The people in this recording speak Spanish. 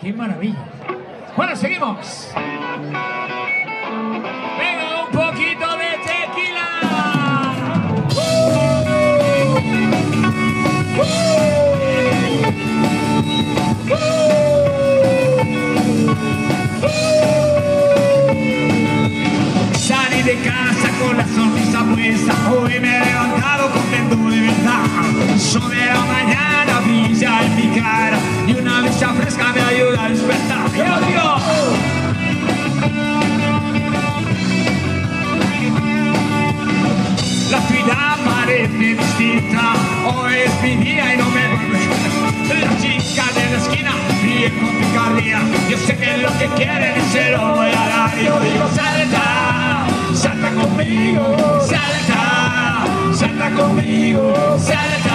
¡Qué maravilla! Bueno, seguimos. ¡Venga, un poquito de tequila! Salí de casa con la sonrisa puesta, hoy me he levantado contento de verdad. Sol de la mañana brilla en mi cara y una brisa fresca me ayuda a despertar. ¡Yo digo! La ciudad parece distinta, hoy es mi día y no me vuelve. La chica de la esquina ríe con picardía, yo sé que lo que quieren y se lo voy a dar. Yo digo salta, salta conmigo, salta, salta conmigo, salta.